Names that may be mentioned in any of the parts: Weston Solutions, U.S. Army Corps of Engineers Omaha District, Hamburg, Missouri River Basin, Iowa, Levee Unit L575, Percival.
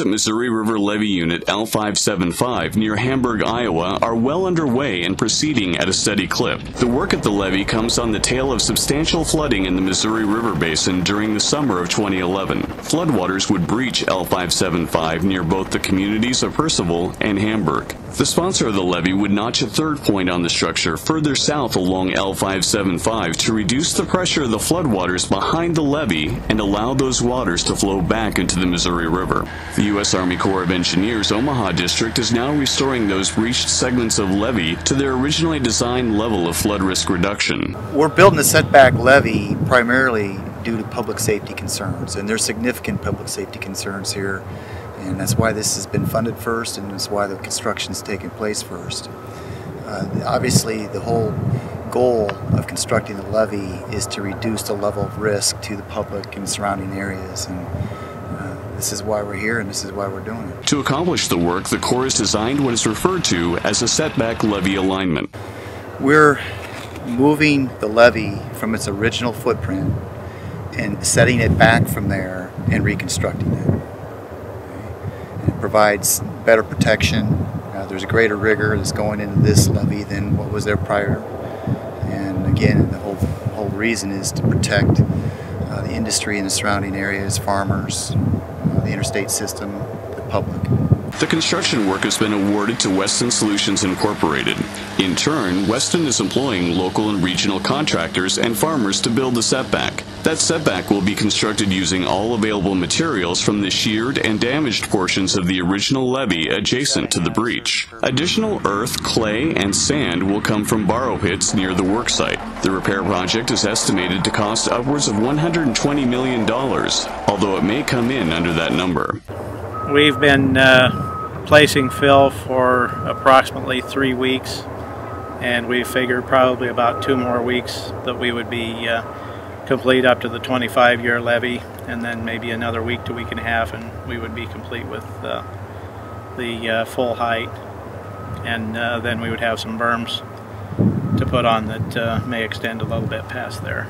Repairs at Missouri River Levee Unit L575 near Hamburg, Iowa are well underway and proceeding at a steady clip. The work at the levee comes on the tail of substantial flooding in the Missouri River Basin during the summer of 2011. Floodwaters would breach L575 near both the communities of Percival and Hamburg. The sponsor of the levee would notch a third point on the structure further south along L575 to reduce the pressure of the floodwaters behind the levee and allow those waters to flow back into the Missouri River. The U.S. Army Corps of Engineers Omaha District is now restoring those breached segments of levee to their originally designed level of flood risk reduction. We're building the setback levee primarily due to public safety concerns, and there's significant public safety concerns here. And that's why this has been funded first, and that's why the construction's taken place first. Obviously, the whole goal of constructing the levee is to reduce the level of risk to the public and surrounding areas. This is why we're here, and this is why we're doing it. To accomplish the work, the Corps has designed what is referred to as a setback levee alignment. We're moving the levee from its original footprint and setting it back from there and reconstructing it. Provides better protection. There's a greater rigor that's going into this levee than what was there prior. And again, the whole reason is to protect the industry and the surrounding areas, farmers, the interstate system, the public. The construction work has been awarded to Weston Solutions Incorporated. In turn, Weston is employing local and regional contractors and farmers to build the setback. That setback will be constructed using all available materials from the sheared and damaged portions of the original levee adjacent to the breach. Additional earth, clay, and sand will come from borrow pits near the worksite. The repair project is estimated to cost upwards of $120 million, although it may come in under that number. We've been placing fill for approximately 3 weeks, and we figured probably about 2 more weeks that we would be complete up to the 25-year levee, and then maybe another week to week and a half, and we would be complete with the full height, and then we would have some berms to put on that may extend a little bit past there.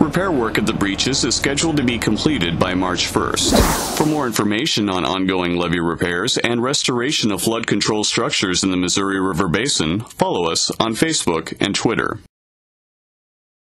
Repair work at the breaches is scheduled to be completed by March 1st. For more information on ongoing levee repairs and restoration of flood control structures in the Missouri River Basin, follow us on Facebook and Twitter.